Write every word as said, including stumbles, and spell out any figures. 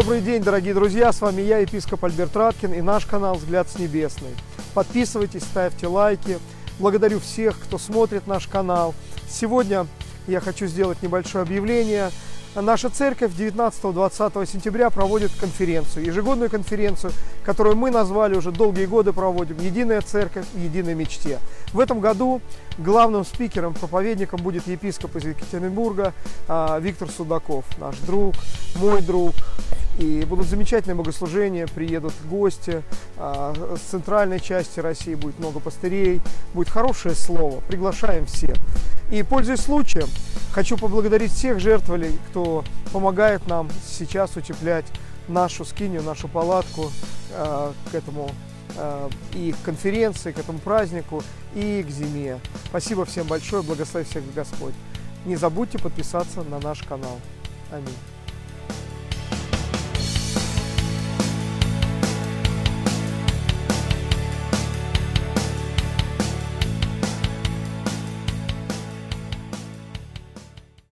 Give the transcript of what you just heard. Добрый день, дорогие друзья! С вами я, епископ Альберт Раткин, и наш канал «Взгляд с Небесной». Подписывайтесь, ставьте лайки. Благодарю всех, кто смотрит наш канал. Сегодня я хочу сделать небольшое объявление. Наша церковь девятнадцатого-двадцатого сентября проводит конференцию, ежегодную конференцию, которую мы назвали уже долгие годы проводим «Единая Церковь в единой мечте». В этом году главным спикером, проповедником будет епископ из Екатеринбурга Виктор Судаков, наш друг, мой друг. И будут замечательные богослужения, приедут гости с центральной части России, будет много пастырей, будет хорошее слово, приглашаем всех. И, пользуясь случаем, хочу поблагодарить всех жертвователей, кто помогает нам сейчас утеплять нашу скинию, нашу палатку э, к этому э, и к конференции, к этому празднику, и к зиме. Спасибо всем большое, благослови всех Господь. Не забудьте подписаться на наш канал. Аминь.